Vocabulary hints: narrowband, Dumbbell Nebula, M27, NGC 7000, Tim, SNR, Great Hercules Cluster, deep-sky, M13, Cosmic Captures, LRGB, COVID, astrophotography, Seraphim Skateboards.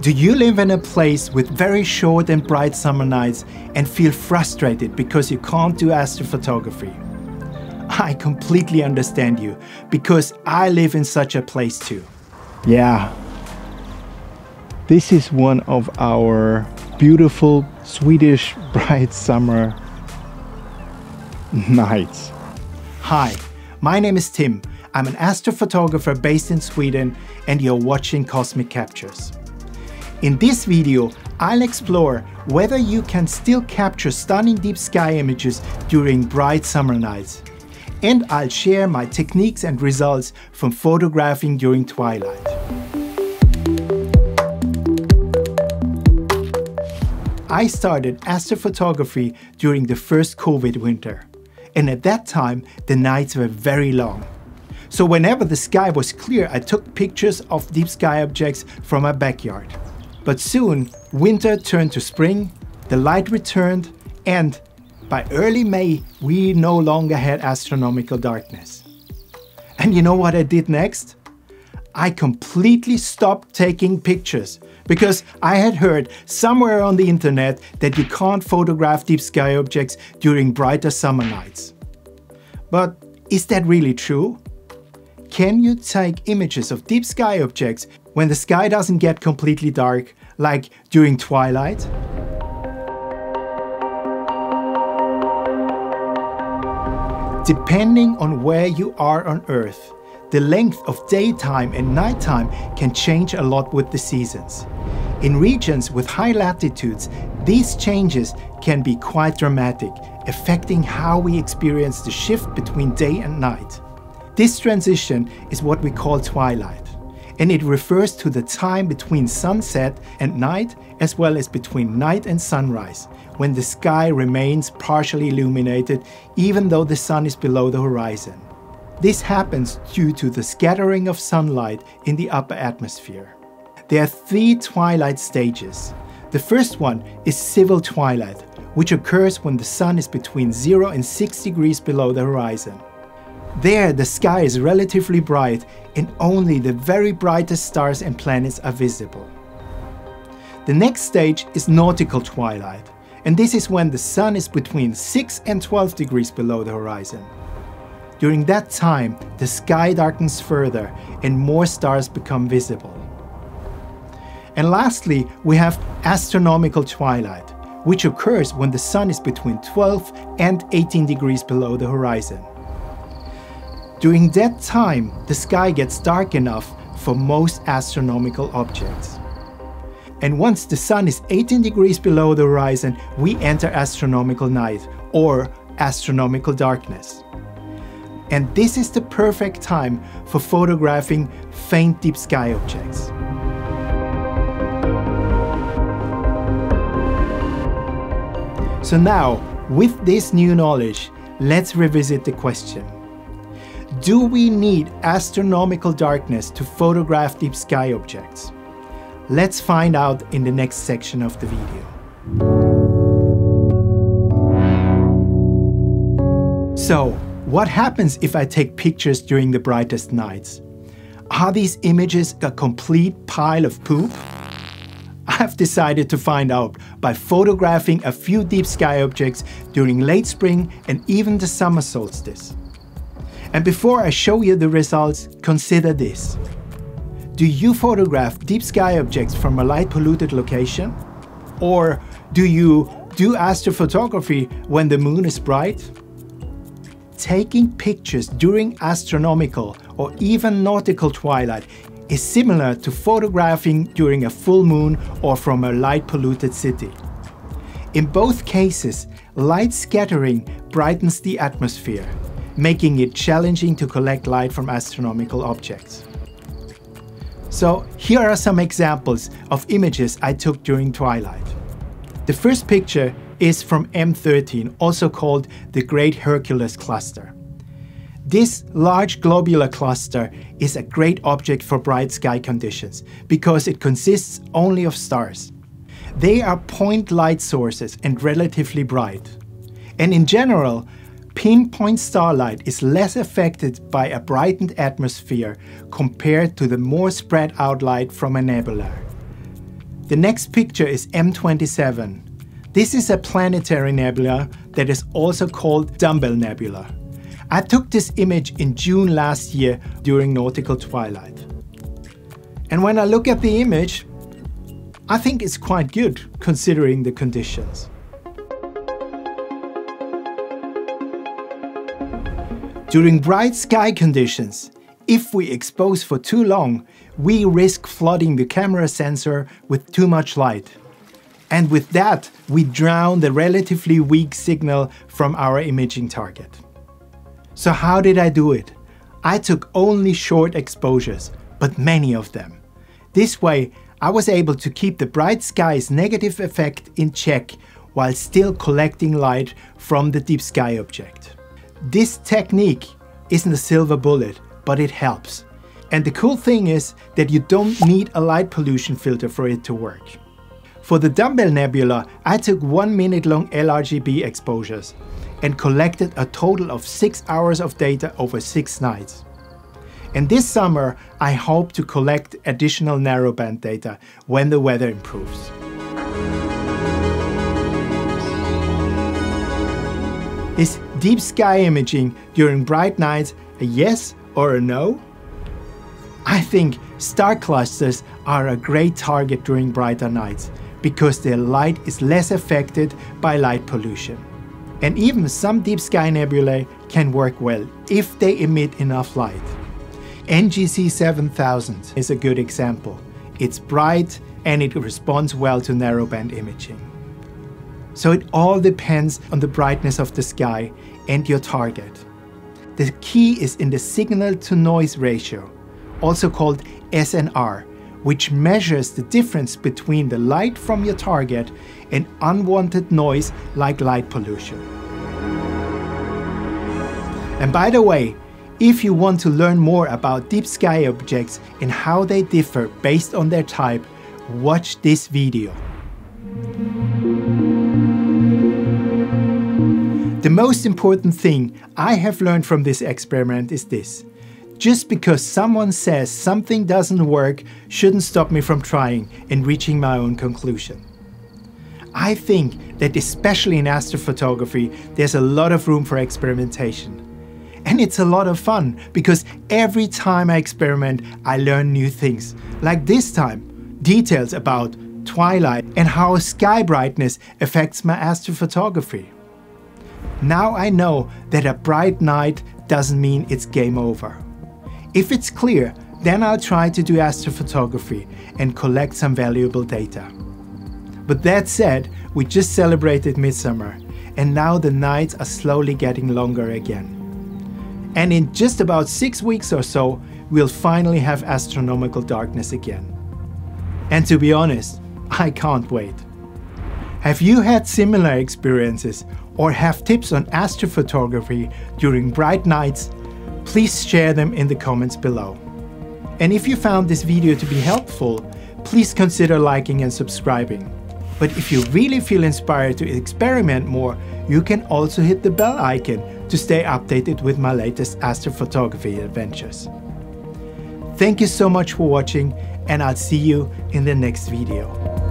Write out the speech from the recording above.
Do you live in a place with very short and bright summer nights and feel frustrated because you can't do astrophotography? I completely understand you, because I live in such a place too. Yeah. This is one of our beautiful Swedish bright summer nights. Hi, my name is Tim. I'm an astrophotographer based in Sweden, and you're watching Cosmic Captures. In this video, I'll explore whether you can still capture stunning deep sky images during bright summer nights. And I'll share my techniques and results from photographing during twilight. I started astrophotography during the first COVID winter. And at that time, the nights were very long. So whenever the sky was clear, I took pictures of deep sky objects from my backyard. But soon, winter turned to spring, the light returned, and by early May, we no longer had astronomical darkness. And you know what I did next? I completely stopped taking pictures, because I had heard somewhere on the internet that you can't photograph deep sky objects during brighter summer nights. But is that really true? Can you take images of deep sky objects when the sky doesn't get completely dark, like during twilight? Depending on where you are on Earth, the length of daytime and nighttime can change a lot with the seasons. In regions with high latitudes, these changes can be quite dramatic, affecting how we experience the shift between day and night. This transition is what we call twilight, and it refers to the time between sunset and night, as well as between night and sunrise, when the sky remains partially illuminated even though the sun is below the horizon. This happens due to the scattering of sunlight in the upper atmosphere. There are three twilight stages. The first one is civil twilight, which occurs when the sun is between 0 and 6 degrees below the horizon. There, the sky is relatively bright, and only the very brightest stars and planets are visible. The next stage is nautical twilight, and this is when the sun is between 6 and 12 degrees below the horizon. During that time, the sky darkens further, and more stars become visible. And lastly, we have astronomical twilight, which occurs when the sun is between 12 and 18 degrees below the horizon. During that time, the sky gets dark enough for most astronomical objects. And once the sun is 18 degrees below the horizon, we enter astronomical night, or astronomical darkness. And this is the perfect time for photographing faint deep sky objects. So now, with this new knowledge, let's revisit the question. Do we need astronomical darkness to photograph deep sky objects? Let's find out in the next section of the video. So, what happens if I take pictures during the brightest nights? Are these images a complete pile of poop? I've decided to find out by photographing a few deep sky objects during late spring and even the summer solstice. And before I show you the results, consider this. Do you photograph deep sky objects from a light-polluted location? Or do you do astrophotography when the moon is bright? Taking pictures during astronomical or even nautical twilight is similar to photographing during a full moon or from a light-polluted city. In both cases, light scattering brightens the atmosphere, making it challenging to collect light from astronomical objects. So here are some examples of images I took during twilight. The first picture is from M13, also called the Great Hercules Cluster. This large globular cluster is a great object for bright sky conditions, because it consists only of stars. They are point light sources and relatively bright. And in general, pinpoint starlight is less affected by a brightened atmosphere compared to the more spread out light from a nebula. The next picture is M27. This is a planetary nebula that is also called Dumbbell Nebula. I took this image in June last year during nautical twilight. And when I look at the image, I think it's quite good considering the conditions. During bright sky conditions, if we expose for too long, we risk flooding the camera sensor with too much light. And with that, we drown the relatively weak signal from our imaging target. So how did I do it? I took only short exposures, but many of them. This way, I was able to keep the bright sky's negative effect in check while still collecting light from the deep sky object. This technique isn't a silver bullet, but it helps. And the cool thing is that you don't need a light pollution filter for it to work. For the Dumbbell Nebula, I took 1 minute long LRGB exposures and collected a total of 6 hours of data over 6 nights. And this summer, I hope to collect additional narrowband data when the weather improves. Is deep sky imaging during bright nights a yes or a no? I think star clusters are a great target during brighter nights, because their light is less affected by light pollution. And even some deep sky nebulae can work well if they emit enough light. NGC 7000 is a good example. It's bright and it responds well to narrowband imaging. So it all depends on the brightness of the sky and your target. The key is in the signal-to-noise ratio, also called SNR, which measures the difference between the light from your target and unwanted noise like light pollution. And by the way, if you want to learn more about deep sky objects and how they differ based on their type, watch this video. The most important thing I have learned from this experiment is this. Just because someone says something doesn't work shouldn't stop me from trying and reaching my own conclusion. I think that especially in astrophotography, there's a lot of room for experimentation. And it's a lot of fun because every time I experiment, I learn new things. Like this time, details about twilight and how sky brightness affects my astrophotography. Now I know that a bright night doesn't mean it's game over. If it's clear, then I'll try to do astrophotography and collect some valuable data. But that said, we just celebrated midsummer, and now the nights are slowly getting longer again. And in just about 6 weeks or so, we'll finally have astronomical darkness again. And to be honest, I can't wait. Have you had similar experiences or have tips on astrophotography during bright nights? Please share them in the comments below. And if you found this video to be helpful, please consider liking and subscribing. But if you really feel inspired to experiment more, you can also hit the bell icon to stay updated with my latest astrophotography adventures. Thank you so much for watching, and I'll see you in the next video.